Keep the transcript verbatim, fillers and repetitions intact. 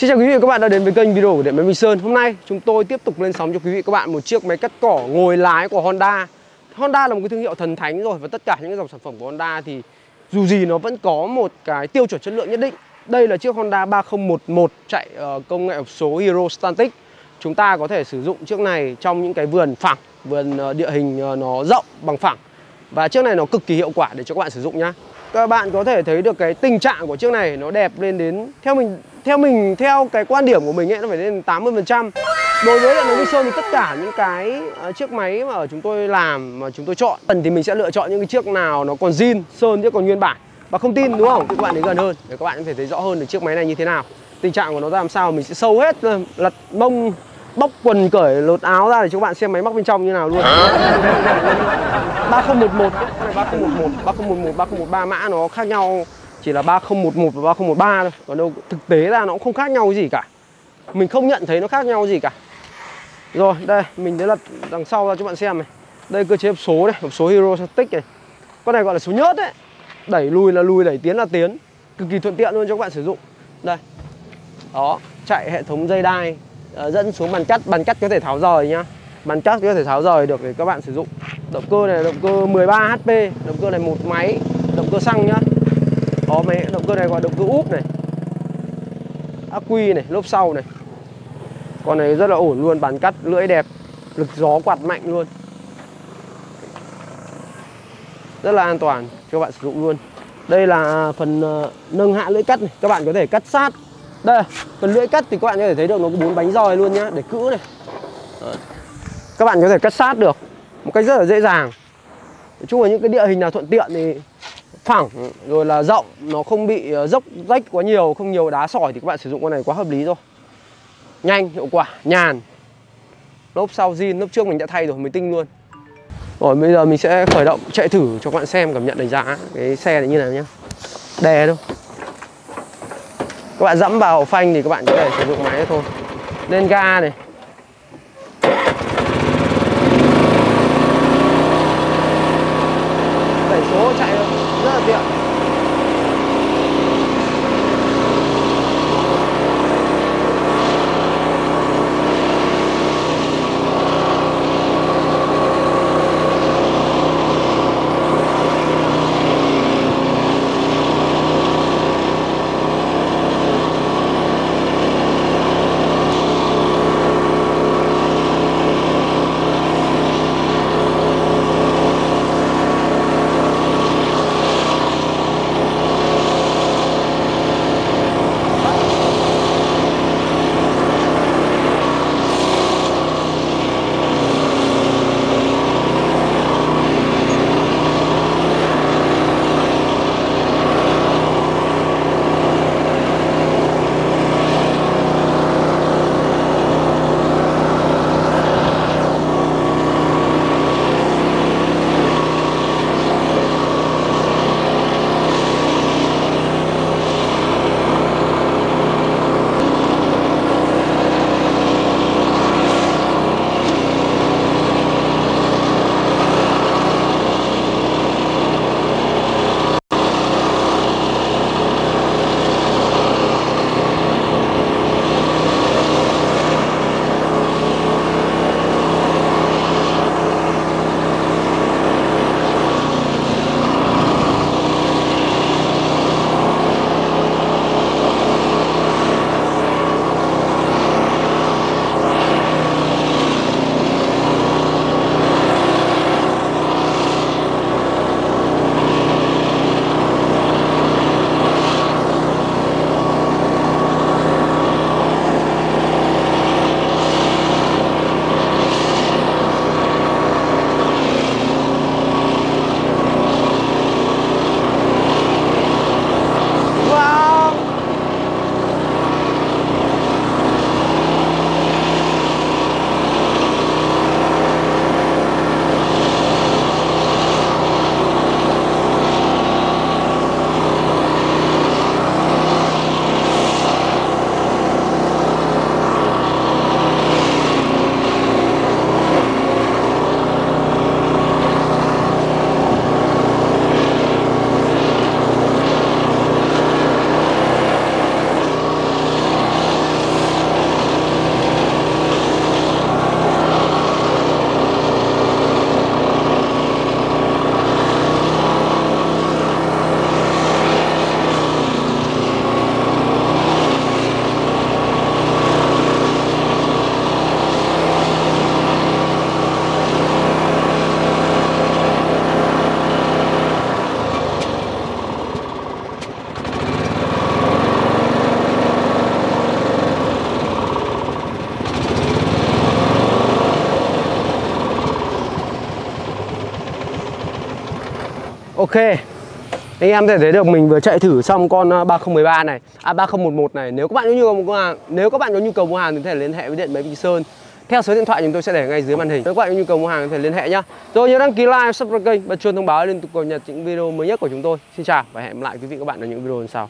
Xin chào quý vị và các bạn đã đến với kênh video của Điện Máy Bình Sơn. Hôm nay chúng tôi tiếp tục lên sóng cho quý vị và các bạn một chiếc máy cắt cỏ ngồi lái của Honda. Honda là một cái thương hiệu thần thánh rồi, và tất cả những dòng sản phẩm của Honda thì dù gì nó vẫn có một cái tiêu chuẩn chất lượng nhất định. Đây là chiếc Honda ba không một một chạy công nghệ hộp số Eurostatic. Chúng ta có thể sử dụng chiếc này trong những cái vườn phẳng, vườn địa hình nó rộng bằng phẳng. Và chiếc này nó cực kỳ hiệu quả để cho các bạn sử dụng nhá. Các bạn có thể thấy được cái tình trạng của chiếc này nó đẹp lên đến, theo mình theo mình theo cái quan điểm của mình ấy, nó phải lên tám mươi phần trăm. Đối với Điện Máy Bình Sơn thì tất cả những cái chiếc máy mà chúng tôi làm, mà chúng tôi chọn phần thì mình sẽ lựa chọn những cái chiếc nào nó còn zin, sơn chứ còn nguyên bản. Và không tin đúng không? Thì các bạn đến gần hơn để các bạn có thể thấy rõ hơn được chiếc máy này như thế nào, tình trạng của nó ra làm sao. Mình sẽ sâu hết, lật mông, bóc quần, cởi lột áo ra để cho các bạn xem máy móc bên trong như nào luôn. ba không một một, ba không một một, ba không một một, ba không một ba mã nó khác nhau chỉ là ba không một một và ba không một ba thôi. Còn đâu thực tế ra nó cũng không khác nhau gì cả. Mình không nhận thấy nó khác nhau gì cả. Rồi, đây, mình đã lật đằng sau ra cho các bạn xem này. Đây cơ chế hộp số này, hộp số Eurostatic này. Con này gọi là số nhớt đấy. Đẩy lùi là lùi, đẩy tiến là tiến. Cực kỳ thuận tiện luôn cho các bạn sử dụng. Đây. Đó, chạy hệ thống dây đai dẫn xuống bàn cắt, bàn cắt có thể tháo rời nhá. Bàn cắt có thể tháo rời được để các bạn sử dụng. Động cơ này động cơ mười ba hp, động cơ này một máy, động cơ xăng nhá. Đó, máy động cơ này gọi động cơ úp này. Ắc quy này, lốp sau này. Con này rất là ổn luôn, bàn cắt lưỡi đẹp, lực gió quạt mạnh luôn. Rất là an toàn cho các bạn sử dụng luôn. Đây là phần nâng hạ lưỡi cắt này, các bạn có thể cắt sát. Đây, phần lưỡi cắt thì các bạn có thể thấy được nó có bốn bánh roi luôn nhá, để cữ này. Các bạn có thể cắt sát được một cách rất là dễ dàng. Nói chung là những cái địa hình nào thuận tiện thì phẳng rồi là rộng, nó không bị dốc rách quá nhiều, không nhiều đá sỏi thì các bạn sử dụng con này quá hợp lý rồi. Nhanh, hiệu quả, nhàn. Lốp sau zin, lốp trước mình đã thay rồi, mới tinh luôn. Rồi bây giờ mình sẽ khởi động chạy thử cho các bạn xem cảm nhận đánh giá cái xe này như nào nhá. Đè thôi. Các bạn dẫm vào phanh thì các bạn có thể sử dụng máy thôi. Lên ga này. Đẩy số chạy được rất là tiện. Ok, anh em có thể thấy được mình vừa chạy thử xong con ba không một ba này, à ba không một một này. Nếu các bạn có nhu cầu mua hàng, nếu các bạn có nhu cầu mua hàng thì có thể liên hệ với Điện Máy Bình Sơn theo số điện thoại chúng tôi sẽ để ngay dưới màn hình. Nếu các bạn có nhu cầu mua hàng thì có thể liên hệ nhá. Rồi nhớ đăng ký like, subscribe kênh, bật chuông thông báo liên tục cập nhật những video mới nhất của chúng tôi. Xin chào và hẹn gặp lại quý vị các bạn ở những video lần sau.